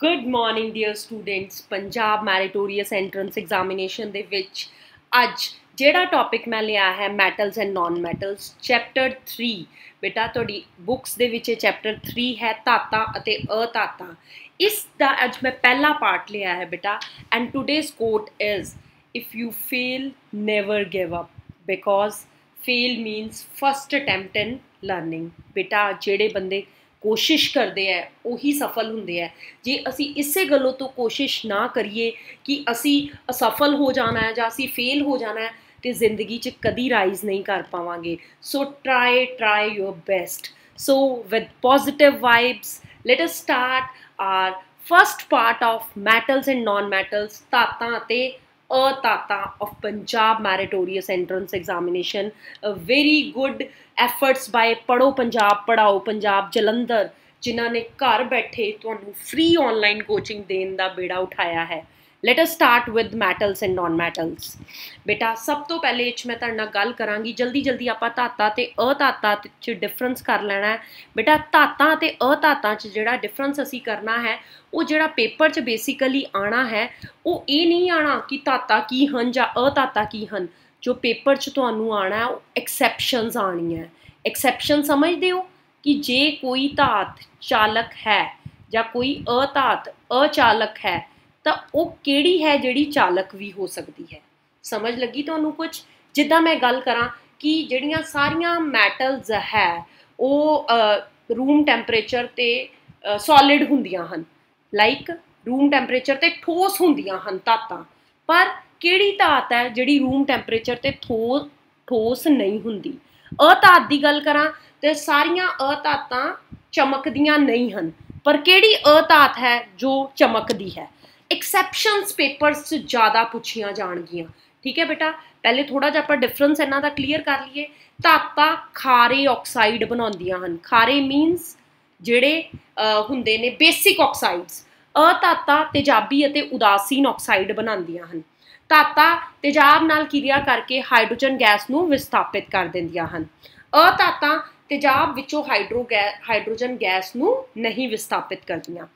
Good morning dear students. Punjab meritorious entrance examination दे विच अज जिहड़ा टॉपिक मैं लिया है metals and non metals chapter 3। बेटा तुहाडी बुक्स दे विच चैप्टर 3 है धातां अते अधातां। इस दा अज मैं पहला पार्ट लिया है बेटा। And today's quote is if you fail never give up because fail means first attempt in learning. बेटा जिहड़े बंदे कोशिश करते हैं उही सफल होंदे है। जे असी इसे गलों तो कोशिश ना करिए कि असी असफल हो जाना है जां असी फेल हो जाना है तो जिंदगी च कदी राइज नहीं कर पावांगे। So try your best. So with positive vibes let us start our first part of metals and non metals धातां ते अधातां of Punjab meritorious entrance examination. Very good efforts by पढ़ो पंजाब पढ़ाओ पंजाब जलंधर, जिन्हां ने घर बैठे तुहानूं फ्री ऑनलाइन कोचिंग देन दा बेड़ा उठाया है। Let us start with metals and non metals. बेटा सब तो पहले इच मैं तुहाडे नाल गल करांगी। जल्दी जल्दी आपां धातां ते अधातां च डिफरेंस कर लैना है। बेटा धातां ते अधातां च जिहड़ा डिफरेंस असी करना है वो जिहड़ा पेपर च बेसिकली आना है वो ये नहीं आना कि धातां की हन जां अधातां की हन। जो पेपर च तुहानूं आना है एक्सेप्शनस आनी है। एक्सेप्शन समझदे हो कि जे कोई धात चालक है जां कोई अधात अचालक है तो वो केड़ी है जिहड़ी चालक भी हो सकती है। समझ लगी तुहानूं कुछ? जिद्दां मैं गल करां कि जिहड़ियां सारियां मैटल्स है वो रूम टैंपरेचर ते सॉलिड हुंदियां हन। लाइक रूम टैंपरेचर ते ठोस हुंदियां हन धातां। पर केड़ी धात है जिहड़ी रूम टैंपरेचर ते ठोस नहीं हुंदी। अधात दी गल करां तो सारियां अधातां चमकदियां नहीं हन। पर केड़ी अधात है जो चमकदी है? एक्सेप्शनस पेपर्स ज़्यादा पूछियां जाणगियां। ठीक है बेटा, पहले थोड़ा जिहा आपां डिफरेंस इन्हां दा क्लीयर कर लीए। धातां खारे ऑक्साइड बनाउंदियां हन। खारे मीनस जिहड़े हुंदे ने बेसिक ऑक्साइड्स। अधातां तेजाबी अते उदासीन ऑक्साइड बनाउंदियां हन। धातां तेजाब नाल क्रिया करके हाइड्रोजन गैस नूं विस्थापित कर दिंदियां हन। अधातां तेजाब विचों हाइड्रोजन गैस नूं नहीं विस्थापित करदियां।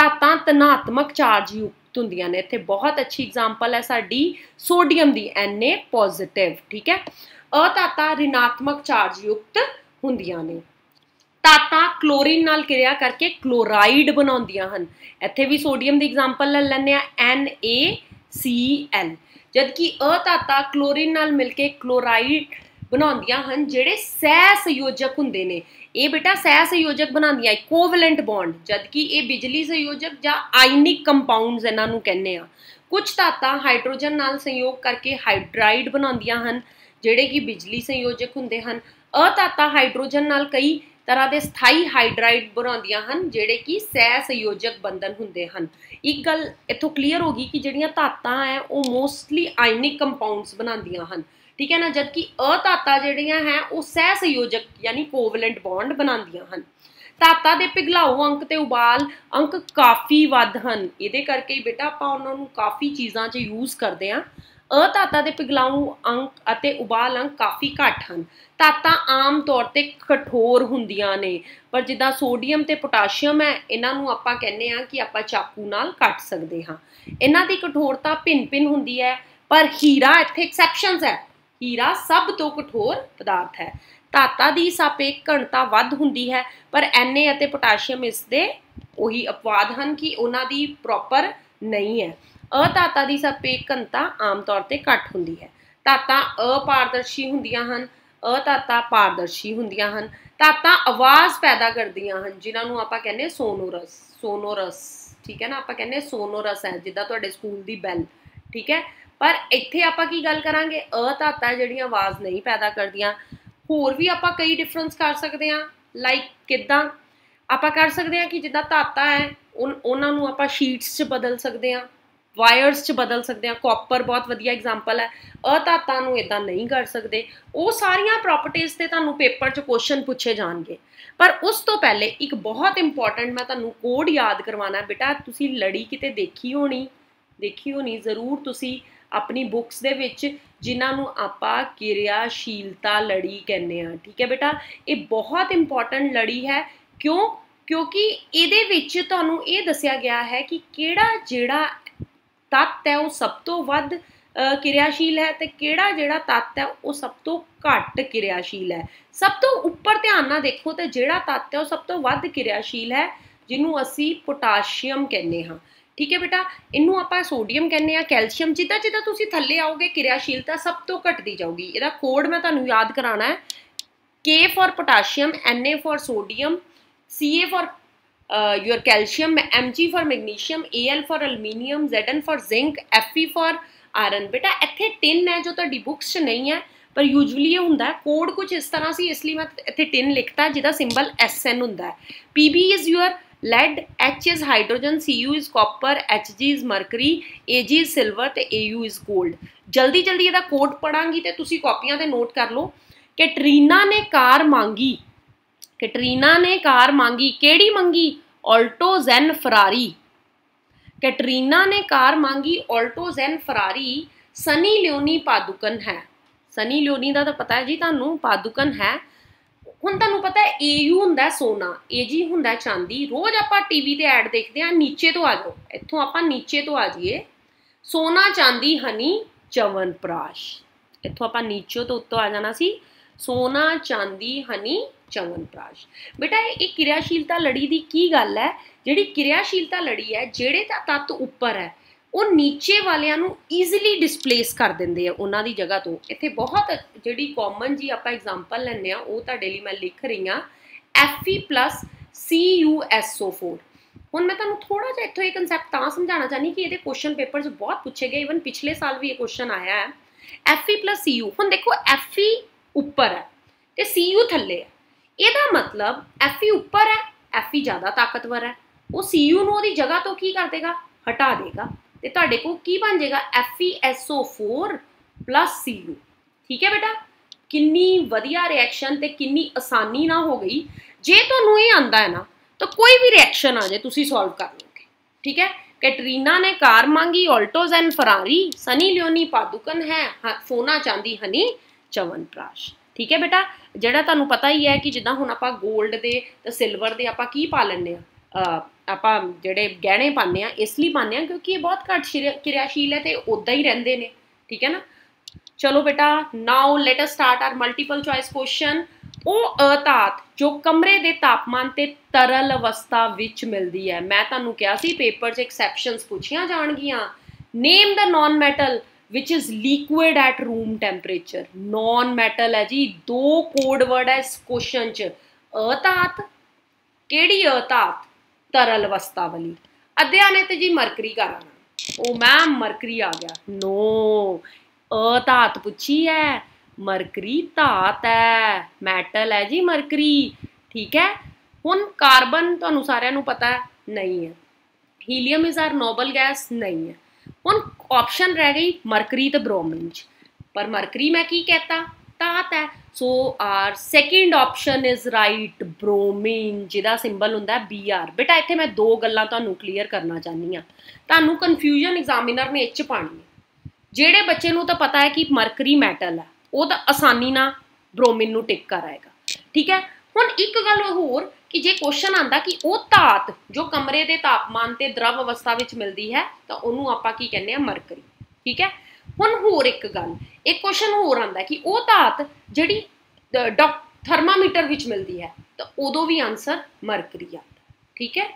धातां धनात्मक चार्ज युक्त ਹੁੰਦੀਆਂ ਨੇ। ਇੱਥੇ बहुत अच्छी एग्जाम्पल है साडी सोडियम दी Na पॉजिटिव। ठीक है, अधातां ऋणात्मक चार्ज युक्त ਹੁੰਦੀਆਂ ਨੇ। धातां क्लोरीन नाल क्रिया करके क्लोराइड ਬਣਾਉਂਦੀਆਂ ਹਨ। ਇੱਥੇ ਵੀ सोडियम ਦੀ एग्जाम्पल ਲੈ ਲੈਣੇ ਆ NaCl। जबकि अधातां क्लोरीन नाल मिलके क्लोराइड ਬਣਾਉਂਦੀਆਂ ਹਨ ਜਿਹੜੇ ਸਹਿ ਸੰਯੋਜਕ ਹੁੰਦੇ ਨੇ। ਇਹ ਬੇਟਾ ਸਹਿ ਸੰਯੋਜਕ ਬਣਾਉਂਦੀਆਂ ਇਕੁਇਵਲੈਂਟ ਬੌਂਡ। ਜਦਕਿ ਇਹ ਬਿਜਲੀ ਸੰਯੋਜਕ ਜਾਂ ਆਇਨਿਕ ਕੰਪਾਊਂਡਸ ਇਹਨਾਂ ਨੂੰ ਕਹਿੰਦੇ ਆ। ਕੁਝ ਧਾਤਾਂ ਹਾਈਡਰੋਜਨ ਨਾਲ ਸੰਯੋਗ ਕਰਕੇ ਹਾਈਡਰਾਈਡ ਬਣਾਉਂਦੀਆਂ ਹਨ ਜਿਹੜੇ ਕਿ ਬਿਜਲੀ ਸੰਯੋਜਕ ਹੁੰਦੇ ਹਨ। ਅਧਾਤਾਂ ਹਾਈਡਰੋਜਨ ਨਾਲ ਕਈ ਤਰ੍ਹਾਂ ਦੇ ਸਥਾਈ ਹਾਈਡਰਾਈਡ ਬਣਾਉਂਦੀਆਂ ਹਨ ਜਿਹੜੇ ਕਿ ਸਹਿ ਸੰਯੋਜਕ ਬੰਧਨ ਹੁੰਦੇ ਹਨ। ਇੱਕ ਗੱਲ ਇੱਥੋਂ ਕਲੀਅਰ ਹੋ ਗਈ ਕਿ ਜਿਹੜੀਆਂ ਧਾਤਾਂ ਹੈ ਉਹ ਮੋਸਟਲੀ ਆਇਨਿਕ ਕੰਪਾਊਂਡਸ ਬਣਾਉਂਦੀਆਂ ਹਨ। ठीक है ना, जबकि अधातां जिहड़ियां हैं वो सह संयोजक यानी कोवलेंट बॉन्ड बनांदियां हन। धातां दे पिघलाऊ अंक ते उबाल अंक काफ़ी वध हन। इहदे करके बेटा आपां उहनां नूं काफ़ी चीज़ां 'च यूज़ करदे आ। अधातां दे पिघलाऊ अंक अते उबाल अंक काफ़ी घट हन। धातां आम तौर ते कठोर हुंदियां ने। पर जिद्दां सोडियम ते पोटाशियम है इन्हां नूं आपां कहने आ कि आपां चाकू नाल कट सकदे हां। इन्हां दी कठोरता भिन्न भिन्न हुंदी है। पर हीरा इत्थे एक्सेप्शनस है। हीरा सब तो कठोर पदार्थ है। धाता की सापेक्ष घनता वध हुंदी है। पर Na अते पोटाशियम इसके उही अपवाद हैं कि उन्हां दी प्रॉपर नहीं है। अधाता की सापेक्ष घनता आम तौर पर घट हुंदी है। धातां अपारदर्शी हुंदियां हन। अधाता पारदर्शी हुंदियां हन। धातां आवाज़ पैदा करदियां हन जिन्हां नूं आपां कहने सोनोरस। सोनोरस ठीक है ना, आपां कहने सोनोरस है जिद्दां तुहाडे स्कूल दी बैल। ठीक है, पर इत्थे आपां की गल करांगे अधातां जिहड़ियां आवाज़ नहीं पैदा करदियां। होर भी आपां कई डिफरेंस कर सकदे आ। लाइक किदां आपां कर सकदे आ कि जिद्दां धातां है उन्हां नूं आपां शीट्स च बदल सकदे आ, वायरस च बदल सकदे आ। कॉपर बहुत वधिया एग्जाम्पल है। अधातां नूं इदां नहीं कर सकदे। वो सारियां प्रॉपर्टीज़ ते तुहानूं पेपर च क्वेश्चन पूछे जाणगे। पर उस तो पहले एक बहुत इंपॉर्टेंट मैं तुहानूं कोड याद करवाना। बेटा तुसीं लड़ी किते देखी होनी जरूर तुसीं अपनी बुक्स दे विच जिन्हां नूं आपां क्रियाशीलता लड़ी कहने। ठीक है बेटा, ये बहुत इंपॉर्टेंट लड़ी है। क्यों? क्योंकि इहदे विच तुहानूं इह दस्सिया गया है कि किहड़ा जिहड़ा तत्त है वह सब तो वध ਕਿਰਿਆਸ਼ੀਲ है तो किहड़ा जिहड़ा तत्त है वह सब तो घट ਕਿਰਿਆਸ਼ੀਲ है। सब तो उपर ध्यान ना देखो तो जिहड़ा तत्त है वह सब तो वध ਕਿਰਿਆਸ਼ੀਲ है जिन्हों असी पोटाशियम कहने हाँ, ठीक है बेटा। इनू आप सोडियम कहने कैल्शियम। जिदा जिदा तुसी थले आओगे ਕਿਰਿਆਸ਼ੀਲਤਾ सब तो घटती जाऊगी। इहदा कोड मैं तुहानूं याद कराना है, K for potassium, Na for sodium, Ca for your calcium, Mg for magnesium, Al for aluminium, Zn for zinc, Fe for iron. बेटा इत्थे टिन है जो तुहाडी बुक्स नहीं है पर यूजली ये हुंदा है। कोड कुछ इस तरह से, इसलिए मैं इत्थे टिन लिखता है जिहदा सिंबल SN हुंदा है। PB is your lead, H is hydrogen, Cu is copper, Hg is mercury, Ag is silver ते Au is gold। जल्दी जल्दी इहदा कोड पढ़ांगी ते तुसी कॉपियां ते नोट कर लो। कैटरीना ने कार मांगी, कैटरीना ने कार मांगी, केड़ी मांगी? Alto Zen Ferrari. कैटरीना ने कार मांगी Alto Zen Ferrari. Sunny Leone Padukone है, सनी लियोनी दा तां पता है जी तुहानूं, पादुकन है। हुण तुहानूं पता है AU हुंदा सोना, AG हुंदा चांदी। रोज़ आपां टीवी ते ऐड देखदे हां। नीचे तो आ जाओ, इत्थों आपां नीचे तो आ जाइए। सोना चांदी हनी चवन प्राश, इत्थों आपां नीचे तो उत्तों आ जाना सी। सोना चांदी हनी चवन प्राश। बेटा ये ਕਿਰਿਆਸ਼ੀਲਤਾ लड़ी दी की गल है? जिहड़ी ਕਿਰਿਆਸ਼ੀਲਤਾ लड़ी है, जिहड़े तत्त उपर है वो नीचे वालियां नूं ईजली डिसप्लेस कर देंदे आ उन्हां दी जगह तो। इत्थे बहुत जिहड़ी कॉमन जी आपां एग्जाम्पल लैंदे आ वो तुहाडे लई मैं लिख रही हाँ, Fe प्लस CuSO4। हुण मैं तुहानूं थोड़ा जिहा इत्थों ये कंसैप्ट तां समझाना चाहनी कि इहदे क्वेश्चन पेपर च बहुत पूछे गए, ईवन पिछले साल भी ये क्वेश्चन आया है। Fe plus Cu। हुण देखो Fe उपर है ते Cu थल्ले है, इहदा मतलब Fe उपर है, Fe ज़्यादा ताकतवर है, वो Cu नूं ओहदी जगह तो की कर देगा, हटा देगा। तो तुहाडे को की बन जाएगा FeSO4 प्लस Cu। ठीक है बेटा, किन्नी वधिया रिएक्शन ते किन्नी आसानी ना हो गई। जे तुहानूं ये आंदा है ना तो कोई भी रिएक्शन आ जाए तुसी सॉल्व कर लोगे, ठीक है। कैटरीना ने कार मांगी Alto Zen Ferrari, Sunny Leone Padukone है, सोना चांदी हनी चवन प्राश। ठीक है बेटा, जिहड़ा तुहानूं पता ही है कि जिद्दां हुण आपां गोल्ड दे ते सिल्वर दे आपां की पा लैंदे आ, ਆਪਾਂ ਜਿਹੜੇ ਗਹਿਣੇ ਪਾਉਂਦੇ ਆ ਇਸ ਲਈ ਪਾਉਂਦੇ ਆ ਕਿਉਂਕਿ ਇਹ ਬਹੁਤ ਘੱਟ ਕਿਰਿਆਸ਼ੀਲ ਹੈ ਤੇ ਉਦਾਂ ਹੀ ਰਹਿੰਦੇ ਨੇ, ਠੀਕ ਹੈ ਨਾ। ਚਲੋ ਬੇਟਾ, now let us start our multiple choice question. ਉਹ ਅਧਾਤ ਜੋ ਕਮਰੇ ਦੇ ਤਾਪਮਾਨ ਤੇ ਤਰਲ ਅਵਸਥਾ ਵਿੱਚ ਮਿਲਦੀ ਹੈ, ਮੈਂ ਤੁਹਾਨੂੰ ਕਿਹਾ ਸੀ ਪੇਪਰ 'ਚ ਐਕਸੈਪਸ਼ਨਸ ਪੁੱਛੀਆਂ ਜਾਣਗੀਆਂ। Name the non metal which is liquid at room temperature। Non metal ਹੈ ਜੀ, ਦੋ ਕੋਡ ਵਰਡ ਹੈ ਇਸ ਕੁਐਸਚਨ 'ਚ। ਅਧਾਤ, ਕਿਹੜੀ ਅਧਾਤ? तरल अवस्था वाली। अद्या ने तो जी मरकरी कर आना, ओ मैम मरकरी आ गया। नो, अधात पूछी है, मरकरी धात है, मैटल है जी मरकरी, ठीक है। हुण कार्बन तुहानूं सारिआं नूं पता है नहीं है, helium is our noble gas नहीं है। हुण ऑप्शन रह गई मरकरी तो ब्रोमीन, पर मरकरी मैं की कहता धात है। So our second option is right, bromine, जिहदा सिंबल हुंदा BR। बेटा इत्थे मैं दो गल्लां तुहानूं क्लीयर करना चाहनी हाँ, तुहानूं कन्फ्यूजन एग्जामिनर ने इच पाणी। जिहड़े बच्चे नूं तां पता है कि मरकरी मैटल है, वो तो आसानी नाल ब्रोमीन नूं टिक कर आएगा, ठीक है। हुण एक गल होर कि जे क्वेश्चन आंदा कि वो धात जो कमरे के तापमान ते द्रव अवस्था विच मिलदी है तां उहनूं आपां की कहने आ, मरकरी, ठीक है। हुण होर एक गल, एक क्वेश्चन होर आंदा कि वो धात जिहड़ी थर्मामीटर विच मिलती है तो उदों भी आंसर मरकरी आता, ठीक है।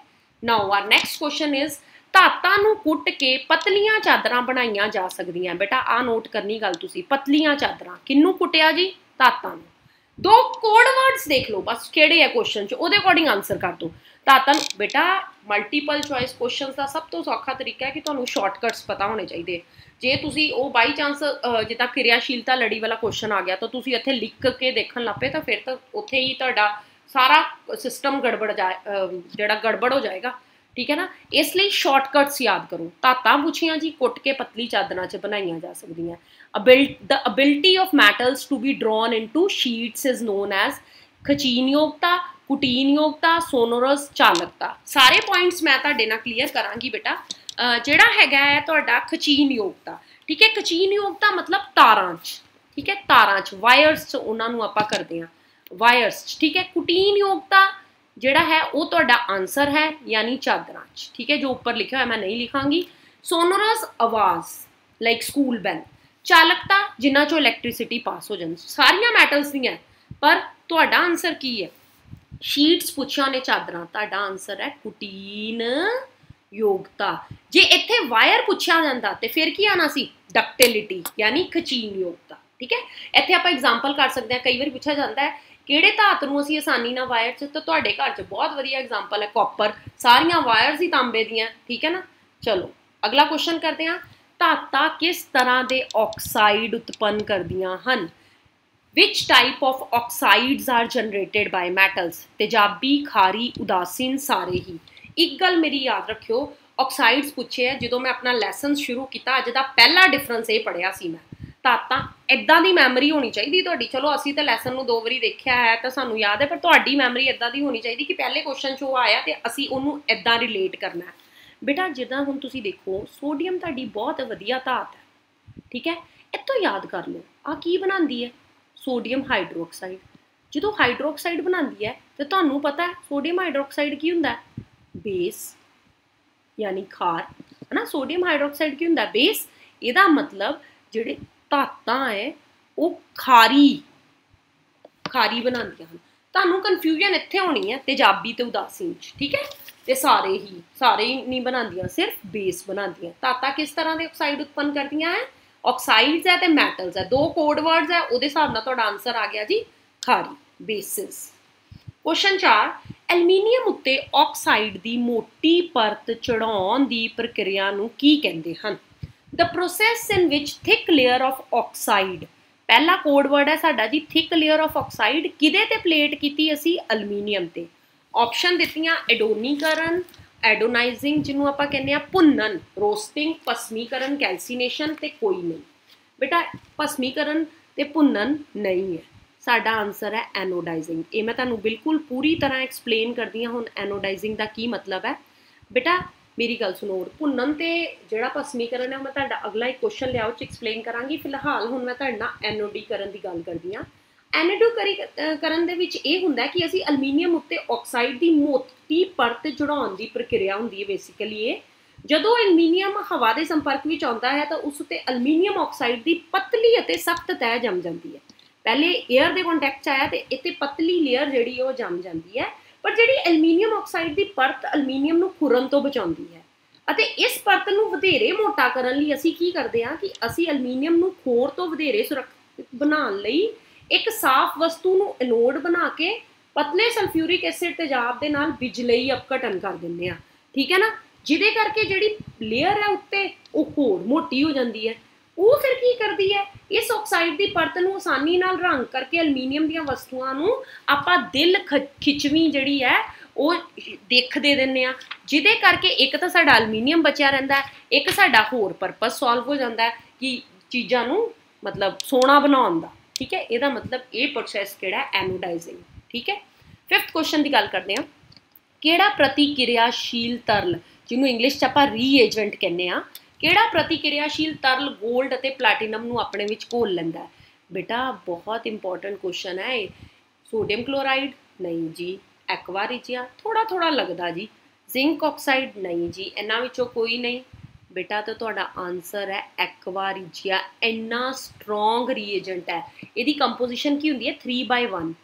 Now our next question is धातां नूं कुट के पतलियां चादरां बनाईयां जा सकदियां। बेटा आ नोट करनी गल तुसीं, पतलियां चादरां किन्नू कुटिया जी? धातां नूं। दो कोड वर्ड्स देख लो बस किहड़े है क्वेश्चन च, उहदे अकॉर्डिंग आंसर कर दो। धातां नूं बेटा मल्टीपल चॉइस क्वेश्चन का सब तो सौखा तरीका है कि तुहानूं शॉर्टकट्स पता होने चाहिए। जे तुसी ओ बाई चांस जिदा ਕਿਰਿਆਸ਼ੀਲਤਾ लड़ी वाला क्वेश्चन आ गया तो तुसी इत्थे लिख के देखण लग पे तो फिर तो उत्थे ही तुहाडा सारा सिस्टम गड़बड़ हो जाएगा, ठीक है ना। इसलिए शॉर्टकट्स याद करो। धातां पूछियां जी कुट के पतली चादरां च बनाईयां जा सकदियां। The ability of metals to be drawn into sheets is known as खचीनयोगता, कुटीनयोगता, सोनोरस, चालकता। सारे पॉइंट्स मैं तुहाडे नाल क्लीयर करांगी बेटा। जिहड़ा हैगा है तुहाडा खचीन योगता, ठीक है। खचीन योगता मतलब तारां च, ठीक है, तारां च, वायरस च उन्हां नूं आपां करदे हां, वायरस, ठीक है। कुटीन योगता जोड़ा है वो तुहाडा आंसर है, यानी चादरांच। ठीक है, जो ऊपर लिखा है मैं नहीं लिखांगी। सोनोरस आवाज़ लाइक स्कूल बैल, चालकता जिन्हां चो इलैक्ट्रिसिटी पास हो जाती, सारियां मैटल्स नहीं है। पर तुहाडा आंसर की है? शीट्स पूछिया ने चादरां, तुहाडा आंसर है कुटीन योगता। जे इत्थे वायर पूछिया जांदा ते फिर की आना सी? डक्टिलिटी, यानी खचीन योगता। ठीक है, इत्थे आपां एग्जाम्पल कर सकते हैं। कई बार पूछा जाता है किहड़े धात नूं असीं आसानी नाल वायर च, तो तुहाडे घर च बहुत वधिया एग्जाम्पल है कॉपर, सारियां वायरस ही तांबे दीआं। ठीक है ना, चलो अगला क्वेश्चन करते हैं। धातां किस तरह के ऑक्साइड उत्पन्न करदियां हन? Which type of oxides are generated by metals? तेजाबी, खारी, उदासीन, सारे ही। एक गल मेरी याद रखियो, ऑक्साइड्स पूछे है जो मैं अपना लैसन शुरू किया, अज का पहला डिफरेंस ये पढ़िया सी मैं। धातां इदा की मैमरी होनी चाहिए तुहाडी, चलो असी तो लैसन नूं दो वारी देखिया है तो सानूं याद है, पर तुहाडी मैमरी इदा की होनी चाहिए कि पहले क्वेश्चन चो आया तो असी उहनूं इदा रिलेट करना है। बेटा जिदा हुण तुसीं देखो सोडियम तुहाडी बहुत वधिया धात है, ठीक है, इतों याद कर लो आ की बनांदी है सोडियम हाइड्रोक्साइड। जो हाइड्रोक्साइड बनांदी है तो तुहानूं पता है सोडियम हाइड्रोक्साइड की हुंदा है? बेस, यानी खार, है ना। सोडियम हाइड्रोक्साइड की हुंदा है? बेस। इहदा मतलब जिहड़े धातां है वो खारी बनांदियां हन। तुहानूं कन्फ्यूजन इत्थे होनी है तेजाबी ते उदासीन, ठीक है, ते सारे ही नहीं बनांदियां, सिर्फ बेस बनांदियां। धातां किस तरह के ऑक्साइड उत्पन्न करदियां हैं? ऑक्साइड्स है तो मैटल्स है, दो कोड वर्ड्स है, उसके हिसाब नाल तुहाडा आंसर आ गया जी खारी, बेसिस। क्वेश्चन 4, एलमीनियम उत्ते ऑक्साइड की मोटी परत चढ़ाउण दी प्रक्रिया नूं की कहंदे हन? The process in which thick layer of oxide, पहला कोड वर्ड है साडा जी थिक लेयर ऑफ ऑक्साइड। किदे ते प्लेट कीती असी? एलमीनियम ते। ऑप्शन दित्तियां एडोनीकरण, एडोनाइजिंग जिन्हों आपां कहने आ, भुन्नन, रोस्टिंग, भस्मीकरण, कैल्सीनेशन ते कोई नहीं। बेटा भस्मीकरण ते भुन्नन नहीं है, साडा आंसर है एनोडाइजिंग। ये मैं तुहानूं बिल्कुल पूरी तरह एक्सप्लेन करदी हां हुण एनोडाइजिंग का की मतलब है। बेटा मेरी गल सुनो, भुन्नन ते जिहड़ा भस्मीकरण है मैं तुहाडा अगला एक क्वेश्चन लिआओ च एक्सप्लेन करांगी। फिलहाल हुण मैं तुहाडे नाल एनोडीकरण की गल करदी हां। एनोडीकरण दे विच इह हुंदा है कि असीं अलमीनीयम उत्ते ऑक्साइड की मोटी परत चढ़ाउण दी प्रक्रिया हुंदी है। बेसिकली ये जदों अलमीनीयम हवा के संपर्क विच आउंदा है तो उस उत्ते अलमीनीयम ऑक्साइड की पतली अते सख्त तह जम जाती है। पहले एयर के कॉन्टैक्ट च आया तो इत्थे पतली लेयर जिहड़ी ओह जम जाती है, पर जिहड़ी अलमीनीयम ऑक्साइड की परत अलमीनीयम नूं खुरन तों बचाउंदी है। अते इस परत नूं वधेरे मोटा करन लई असीं की करदे हां कि असीं अलमीनीयम नूं खोर तों वधेरे सुरक्षित बनाउण लई एक साफ वस्तु नूं एनोड बना के पतले सल्फ्यूरिक एसिड तेजाब दे नाल बिजलई अपघटन कर दिंदे आ। ठीक है ना, जिदे करके जिहड़ी लेयर है उत्ते ओह होर मोटी हो जाती है। वह फिर की करती है, इस ऑक्साइड की परत नूं आसानी नाल रंग करके अलमीनीयम दीआं वस्तुआं नूं आपां दिल खिचवी जिहड़ी है वह देख दे दिंदे आ, जिदे करके एक तां साडा अलमीनीयम बचिया रहिंदा है, एक साडा होर परपस सॉल्व हो जांदा है कि चीज़ां नूं मतलब सोहना बनाउण दा। ठीक है, यदा मतलब ये प्रोसैस केड़ा एनोडाइजिंग। ठीक है, फिफ्थ क्वेश्चन की गल करते हैं। केड़ा प्रतिक्रियाशील तरल जिन्होंने इंग्लिश आपां रीएजेंट कहने आ, केड़ा प्रतिक्रियाशील तरल गोल्ड अते प्लैटिनम नूं अपने विच घोल लैंदा है? बेटा बहुत इंपॉर्टेंट क्वेश्चन है। सोडियम क्लोराइड नहीं जी, एक्वा रिजिया थोड़ा थोड़ा लगता जी, जिंक ऑक्साइड नहीं जी, इन्हां विचों कोई नहीं। बेटा तो तुहाडा आंसर है एक्वा रिजिया। इन्ना स्ट्रोंग रीएजेंट है, इसकी कंपोजिशन की होंगी है 3/1।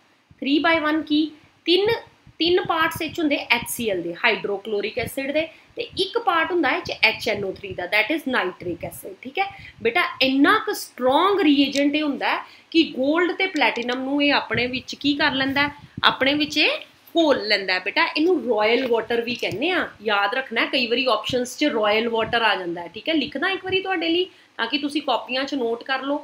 3/1 की तीन पार्ट्स इच होंगे HCl के, हाइड्रोक्लोरिक एसिड के, तो एक पार्ट होंगे HNO3 का, दैट इज़ नाइट्रिक एसिड। ठीक है बेटा, इन्ना क स्ट्रोंग रीएजेंट यह होंगे कि गोल्ड तो प्लैटिनम नूं यह अपने विच की कर लैंदा है, अपने विच घोल लैंदा है। बेटा इनू रॉयल वाटर भी कहने आ, याद रखना है, कई बार ऑप्शनस च रॉयल वाटर आ जाता है। ठीक है, लिखना एक बार तुहाडे लई ताकि तुसी कॉपियां च नोट कर लो।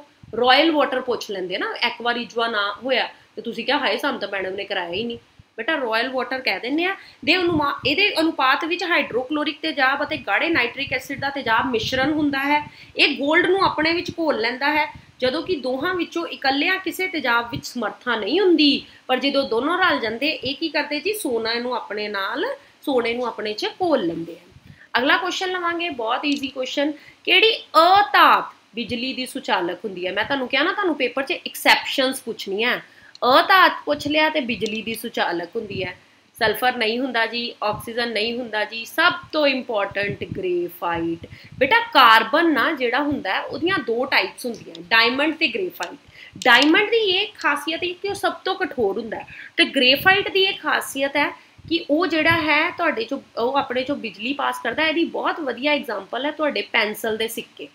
रॉयल वाटर पूछ लेंदे ना, एक्वा रिजिया ना होया तो तुसी क्या हाय सानूं तां मैडम ने कराया ही नहीं। बेटा रॉयल वाटर कह दिंदे आ। इहदे अनुपात विच हाइड्रोक्लोरिक तेजाब अते गाढ़े नाइट्रिक एसिड दा तेजाब मिश्रण हुंदा है। इह गोल्ड नूं अपने विच घोल लैंदा है, जदों कि दोहां विचों इकल्लियां किसी तेजाब विच समर्था नहीं हुंदी, पर जदों दोनों रल जांदे इह की करदे जी सोने नूं अपने च घोल लैंदे हन। अगला क्वेश्चन लवांगे, बहुत ईजी क्वेश्चन। किहड़ी अधात बिजली दी सुचालक हुंदी है? मैं तुहानूं कहा ना तुहानूं पेपर च एक्सेप्शनस पूछनी है। अधात पूछ लिया तो बिजली दी सुचालक हुंदी है। सल्फर नहीं हुंदा जी, ऑक्सीजन नहीं हुंदा जी, सब तो इंपोर्टेंट ग्रेफाइट। बेटा कार्बन ना जिहड़ा हुंदा है उहदियां दो टाइप्स हुंदियां, डायमंड ते ग्रेफाइट। डायमंड दी ये खासियत है कि वह सब तो कठोर हुंदा है, तो ग्रेफाइट दी ये खासियत है कि वो जिहड़ा है तुहाडे चो वह अपने चो बिजली पास करता है। इहदी बहुत वधिया एग्जाम्पल है तुहाडे पेंसिल दे सिक्के,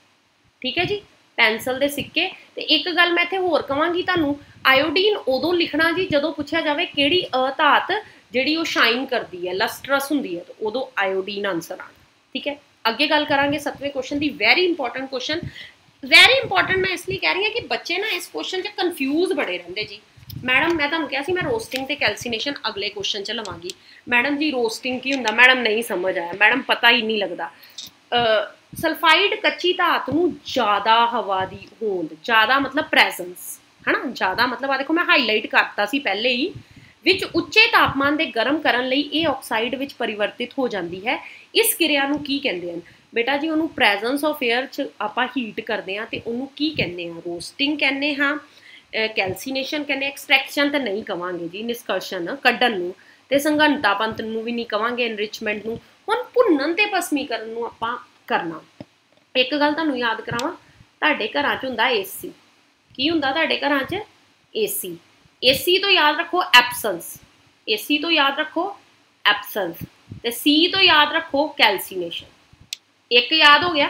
ठीक है जी, पेंसिल दे सिक्के। तो एक गल मैं इत्थे होर कहांगी तुहानूं, आयोडीन उदों लिखना जी जदों पूछा जाए किहड़ी अधात जिहड़ी ओह शाइन करती है, लस्ट्रस हुंदी है, तो उदों आयोडीन आंसर आना। ठीक है, अगे गल करांगे 7वें क्वेश्चन दी। Very important question, very important मैं इसलिए कह रही हूँ कि बच्चे ना इस क्वेश्चन च कन्फ्यूज़ बड़े रहिंदे जी। मैडम मैं तुहानूं कहा सी मैं रोस्टिंग ते कैल्सीनेशन अगले क्वेश्चन च लवांगी। मैडम जी रोस्टिंग की हुंदा, मैडम नहीं समझ आया, मैडम पता ही नहीं लगदा। सल्फाइड कच्ची धात नूं ज़्यादा हवा दी होंद, ज़्यादा मतलब प्रेजेंस है ना, ज़्यादा मतलब आ देखो मैं हाईलाइट करता सी पहले ही, विच उच्चे तापमान दे गर्म करन लई ये ऑक्साइड विच परिवर्तित हो जाती है। इस किरिया नूं की कहंदे हन बेटा जी? उहनूं प्रेजेंस ऑफ एयर च आपां हीट करदे हां, ते उहनूं की कहंदे हां? रोस्टिंग कहंदे हां, कैल्सीनेशन कहंदे, एक्सट्रैक्शन तो नहीं कवांगे जी, निष्कर्षण कड्ढण नूं, ते संघनतापंत नूं भी नहीं कवांगे, एनरिचमेंट नूं। हुण भुन्नण ते भस्मीकरण नूं आपां करना। एक गल तुहानूं याद करावां, तुहाडे घरां च हुंदा एसी, की हुंदा तुहाडे घरां च एसी। एसी तो याद रखो एब्सेंस, एसी तो याद रखो एब्सेंस, ते सी तो याद रखो कैल्सीनेशन। एक याद हो गया,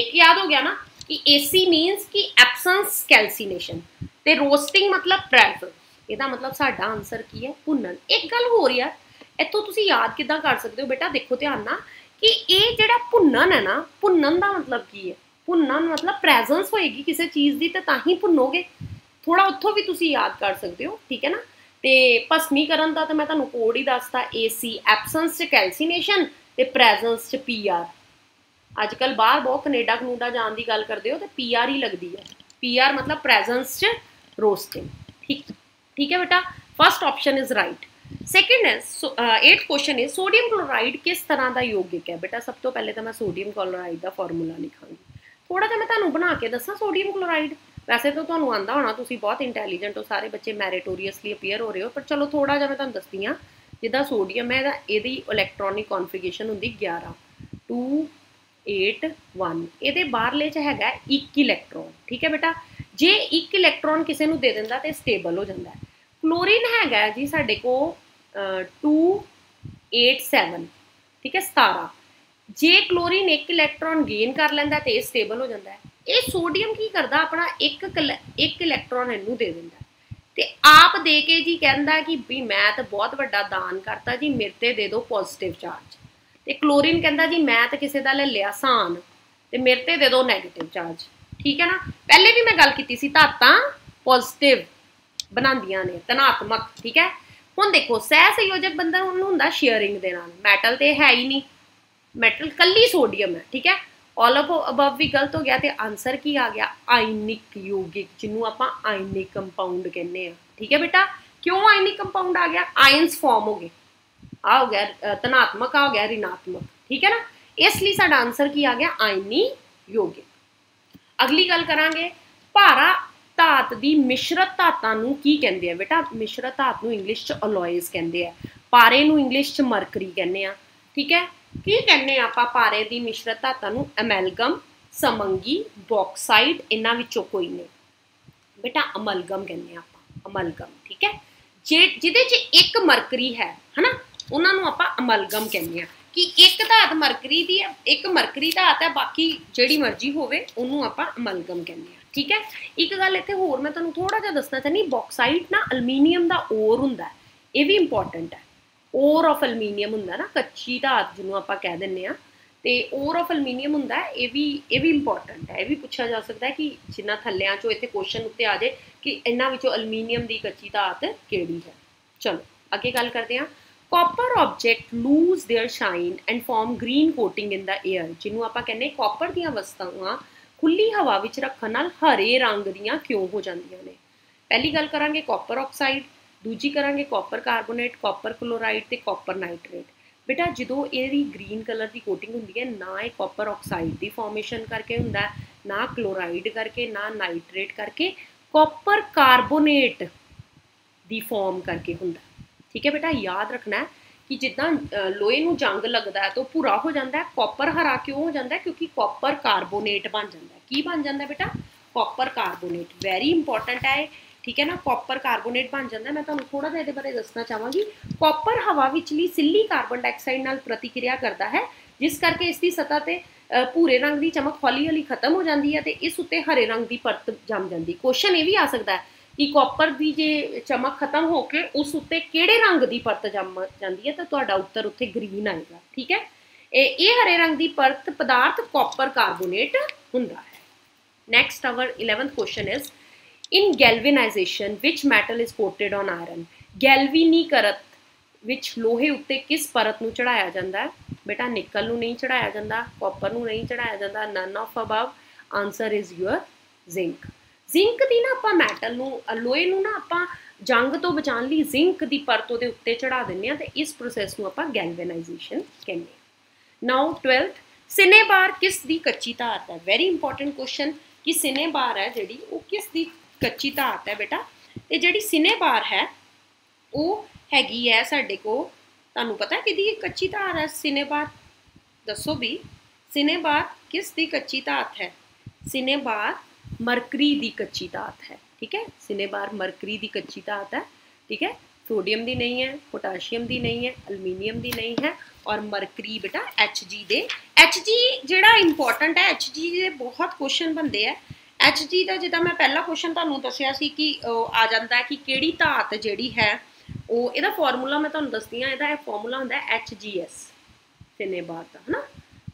एक याद हो गया ना कि एसी मीन्स कि एब्सेंस कैल्सीनेशन, ते रोस्टिंग मतलब प्रेफर। इहदा मतलब साडा आंसर की है? भुन्नण। एक गल होर यार, इत्थों तुसीं याद किदां कर सकदे हो बेटा? देखो ध्यान नाल कि ये जिहड़ा भुन्नण है ना, भुन्नण का मतलब की है? भुन्नण मतलब प्रेजेंस होएगी किसी चीज़ की, तो ही भुन्नोगे। थोड़ा उत्थों भी तुसी याद कर सकते हो, ठीक है ना। तो भस्मीकरण का तो मैं तुहानूं कोड ही दसता, ए सी एबसेंस च कैल्सीनेशन ते प्रेजेंस च पी आर। अजकल बाहर बहुत कनेडा कनूडा जाने की गल करते हो, तो पी आर ही लगती है, पी आर मतलब प्रेजेंस च रोस्टिंग। ठीक, ठीक है बेटा, first option is right. Second है 8th क्वेश्चन है, सोडियम क्लोराइड किस तरह का यौगिक है? बेटा सब तो पहले तो मैं सोडियम क्लोराइड का फॉर्मूला लिखांगी। थोड़ा तो मैं तुम्हें बना के दसा सोडियम क्लोराइड, वैसे तो तुम्हें आता होना, तुम बहुत इंटैलीजेंट हो, सारे बच्चे मैरिटोरियसली अपीयर हो रहे हो, पर चलो थोड़ा जहाँ मैं तुम्हें दसती हाँ। जिदा सोडियम है यदि इलैक्ट्रॉनिक कॉन्फिगेशन होंगी 11 2 8 1, ये बाहरले च हैगा 1 इलैक्ट्रॉन। ठीक है बेटा, जे 1 इलैक्ट्रॉन किसी को दे दिंदा तो स्टेबल हो जाता है। क्लोरीन हैगा जी साढ़े को 2 8 7, ठीक है 17। जे क्लोरीन 1 इलैक्ट्रॉन गेन कर लेंदा तो यह स्टेबल हो जाता है। ये सोडियम की करता अपना 1 इलैक्ट्रॉन इनू दे दिंदा ते आप दे के जी कहता कि भी मैं तो बहुत बड़ा दान करता जी, मेरे ते दे दो पॉजिटिव चार्ज। तो क्लोरीन कहता जी मैं तो किसी का ले लिया सान, तो मेरे ते दे दो नैगेटिव चार्ज। ठीक है ना, पहले भी मैं गल की सी धातां पॉजिटिव बनांदियां ने, धनात्मक। ठीक है, हुण देखो सह संयोजक बंधन हुंदा शेयरिंग दे नाल, मैटल तो है ही नहीं, मैटल कल्ली सोडियम है। ठीक है, ऑल ऑफ अबव भी गलत हो गया, तो आंसर की आ गया? आयनिक यौगिक, जिन्हों आपां आयनिक कंपाउंड कहने। ठीक है बेटा, क्यों आयनिक कंपाउंड आ गया? आयन्स फॉर्म हो गए, आ हो गया धनात्मक, आ हो गया ऋणात्मक। ठीक है ना, इसलिए साडा आंसर की आ गया? आयनी यौगिक। अगली गल करांगे, भारा धात दी मिश्रत धातां नूं की कहंदे आ? बेटा मिश्रत धात नूं इंग्लिश च अलॉयज कहंदे आ, पारे नूं इंग्लिश च मरकरी कहने आ। ठीक है, की कहने आपां पारे दी मिश्रत धातां नूं? अमैलगम, समंगी, बॉक्साइड, इन्हां विचों कोई नहीं। बेटा अमलगम कहने आपां, अमलगम। ठीक है, जिहदे च 1 मरकरी है ना, उन्हां नूं आपां अमलगम कहने आ। कि 1 धात मरकरी दी है, 1 मरकरी धात है, बाकी जिहड़ी मर्जी होवे उहनूं आपां अमलगम कहने आ। ठीक है, एक गल इत्थे होर मैं तुहानूं थोड़ा जिहा दसना चाहनी, बॉक्साइड ना अलमीनीयम दा ओर हुंदा है, ये भी इंपॉर्टेंट है। ओर ऑफ अलमीनीयम हुंदा ना, कच्ची धात जिहनूं आपां कह दिंने आ, ते ओर ऑफ अलमीनीयम हुंदा है। ये भी इंपॉर्टेंट है, ये भी पूछा जा सकता है कि जिन्ना थल्लियां चो इत्थे क्वेश्चन उत्ते आ जाए कि इन्हां विचों अलमीनीयम दी कच्ची धात किहड़ी है। चलो अगे गल करदे हां, copper object loose their shine and form green coating in the air, जिहनूं आपां कहने कॉपर दीयां वस्तुआं खुली हवा विच रखण नाल हरे रंग दीयां क्यों हो जांदियां ने? पहली गल करांगे कॉपर ऑक्साइड, दूजी करांगे कॉपर कार्बोनेट, कॉपर क्लोराइड ते कॉपर नाइट्रेट। बेटा जदों इहदी ग्रीन कलर की कोटिंग हुंदी है, ना ये कॉपर ऑक्साइड की फॉर्मेशन करके हुंदा, ना क्लोराइड करके, ना नाइट्रेट करके, कॉपर कार्बोनेट की फॉर्म करके हुंदा। ठीक है बेटा, याद रखना है कि जिदा लोहे में जंग लगता है तो भुरा हो जाता है। कॉपर हरा क्यों हो जाता है? क्योंकि कॉपर कार्बोनेट बन जाता है। की बन जाता है बेटा? Copper carbonate. वैरी इंपॉर्टेंट है, ठीक है ना। कॉपर कार्बोनेट बन जाता है। मैं तुहानूं थोड़ा जिहा इहदे बारे दसना चाहांगी। कॉपर हवा विचली सिल्ली कार्बन डाइऑक्साइड नाल प्रतिक्रिया करता है, जिस करके इसकी सतह पर भूरे रंग की चमक हौली हौली खत्म हो जाती है तो इस उत्ते हरे रंग की परत जम जाती। क्वेश्चन ये भी आ सकता है कि कॉपर की जे चमक खत्म होकर उस उत्ते किहड़े रंग की परत जम जाती है, तो तुहाडा उत्तर उत्ते ग्रीन आएगा। ठीक है, ये हरे रंग की परत पदार्थ कॉपर कार्बोनेट हुंदा है। Next our 11th question is in galvanization which metal is coated on iron. गैल्वेनीकरत विच लोहे उत्ते किस परत नूं चढ़ाया जाता है? बेटा निकल नूं नहीं चढ़ाया जाता, कॉपर नूं नहीं चढ़ाया जाता। None of above. Answer is your zinc. Zinc दी ना आपां मैटल नूं लोहे नूं ना आपां जंग तो बचाने लई जिंक दी परत उहदे उत्ते चढ़ा दिंदे आ ते इस प्रोसैस नूं आपां गैल्वेनाइजेशन कहंदे आ। नाउ 12th सिनेबार किस दी कच्ची धात है? वैरी इंपॉर्टेंट क्वेश्चन कि सिनेबार है जिहड़ी उह किस दी कच्ची धात है बेटा। ते जिहड़ी सिनेबार है उह हैगी है साढ़े को, तुहानूं पता है किहदी कच्ची धात है सिनेबार? दसो भी सिनेबार किस दी कच्ची धात है? सिनेबार मरकरी दी कच्ची धात है। ठीक है, सिनेबार मरकरी दी कच्ची धात है। ठीक है, सोडियम दी नहीं है, पोटाशियम दी नहीं है, अलमीनियम दी नहीं है और मरकरी बेटा HG दे। HG जिहड़ा इंपॉर्टेंट है, HG दे बहुत क्वेश्चन बनते हैं। HG का जिदा मैं पहला क्वेश्चन तुहानूं दस्सिया सी कि आ जाता है कि किहड़ी धात जिहड़ी है ਉਹ ਇਹਦਾ फॉर्मूला मैं ਤੁਹਾਨੂੰ ਦੱਸਦੀ ਹਾਂ। ਇਹਦਾ फॉर्मूला ਹੁੰਦਾ HGS सिनेबार ਦਾ, है ना।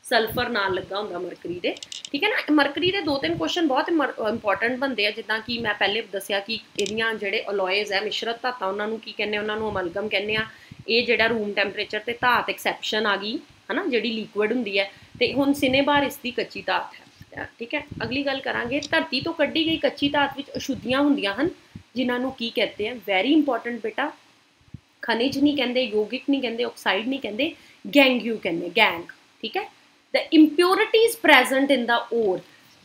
सल्फर ਨਾਲ ਲੱਗਾ ਹੁੰਦਾ ਮਰਕਰੀ ਦੇ, ठीक है ना। ਮਰਕਰੀ ਦੇ 2-3 ਕੁਐਸਚਨ ਬਹੁਤ ਇੰਪੋਰਟੈਂਟ ਬੰਦੇ ਆ, ਜਿੱਦਾਂ ਕਿ ਮੈਂ ਪਹਿਲੇ ਦੱਸਿਆ ਕਿ ਇਹਦੀਆਂ ਜਿਹੜੇ ਅਲੋਇਜ਼ ਹੈ ਮਿਸ਼ਰਤ ਧਾਤਾਂ ਉਹਨਾਂ ਨੂੰ ਕੀ ਕਹਿੰਦੇ? ਉਹਨਾਂ ਨੂੰ ਅਮਲਗਮ ਕਹਿੰਦੇ ਆ। ਇਹ ਜਿਹੜਾ ਰੂਮ ਟੈਂਪਰੇਚਰ ਤੇ ਧਾਤ ਐਕਸੈਪਸ਼ਨ ਆ ਗਈ, है ना, ਜਿਹੜੀ ਲਿਕੁਇਡ ਹੁੰਦੀ ਹੈ ਤੇ ਹੁਣ ਸਿਨੇਬਾਰ ਇਸ ਦੀ ਕੱਚੀ ਧਾਤ ਹੈ। ठीक है, ਅਗਲੀ ਗੱਲ ਕਰਾਂਗੇ ਧਰਤੀ ਤੋਂ ਕੱਢੀ ਗਈ ਕੱਚੀ ਧਾਤ ਵਿੱਚ ਅਸ਼ੁੱਧੀਆਂ ਹੁੰਦੀਆਂ ਹਨ ਜਿਨ੍ਹਾਂ ਨੂੰ ਕੀ ਕਹਿੰਦੇ ਆ? ਵੈਰੀ ਇੰਪੋਰਟੈਂਟ बेटा, खनिज नहीं कहते, यौगिक नहीं कहते, ऑक्साइड नहीं कहते, गैंग्यू कहते, गैंग। ठीक है, the impurities present in the ore.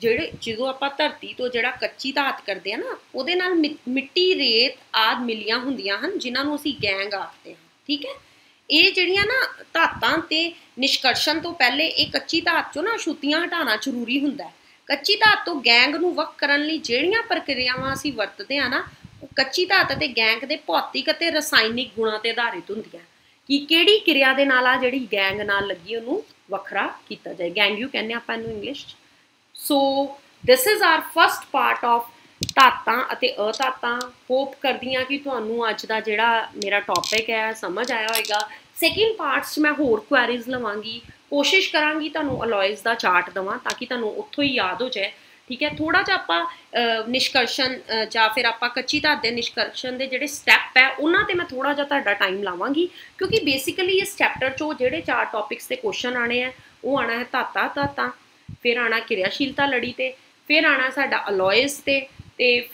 जेडे जो आप धरती तो जोड़ा कच्ची धात करते हैं ना, उहदे नाल मिट्टी रेत आदि मिलिया होंदियां हन जिन्होंने असीं गैंग आखते हैं। ठीक है, ये जिहड़ियां ना धातां ते निष्कर्षण तो पहले ये कच्ची धात चों ना अशुद्धियां हटाना जरूरी हुंदा है। कच्ची धात तो गैंग नूं वख करन लई जिहड़ियां प्रक्रियावां असीं वरतदे आ ना, कच्ची धात ते गैंग के भौतिक ते रसायनिक गुणों से आधारित होंदियां कि केड़ी क्रिया दे नाल आ जिहड़ी गैंग नाल लगी उहनूं वखरा किया जाए। गैंग्यू कहने आपां इहनूं English. So this is our first part of धातां अते अधातां। होप करदी हां कि तुहानूं अज दा जिहड़ा मेरा टॉपिक है समझ आया होएगा। सैकेंड पार्ट्स मैं होर क्वेरीज लवांगी, कोशिश करांगी तुहानूं अलॉयज़ दा चार्ट दवां ताकि तुहानूं उत्थों ही याद हो जाए। ठीक है, थोड़ा जा आप निष्कर्षण या फिर आप कच्ची धात के निष्कर्षण के जोड़े स्टैप है उन्होंने मैं थोड़ा जा टाइम लावांगी, क्योंकि बेसिकली इस चैप्टर चो जोड़े 4 टॉपिक्स के क्वेश्चन आने हैं। वो आना है धाता धाता, फिर आना क्रियाशीलता लड़ी ते, फिर आना साडा अलॉयज़ ते,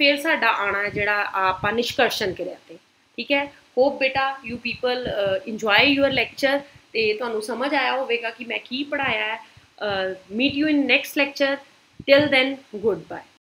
फिर साडा आना है जोड़ा आप निष्कर्षण क्रिया ते। ठीक है, होप बेटा you people enjoy your lecture तो तुहानूं समझ आया होगा कि मैं की पढ़ाया है। meet you in next lecture. Till then, goodbye.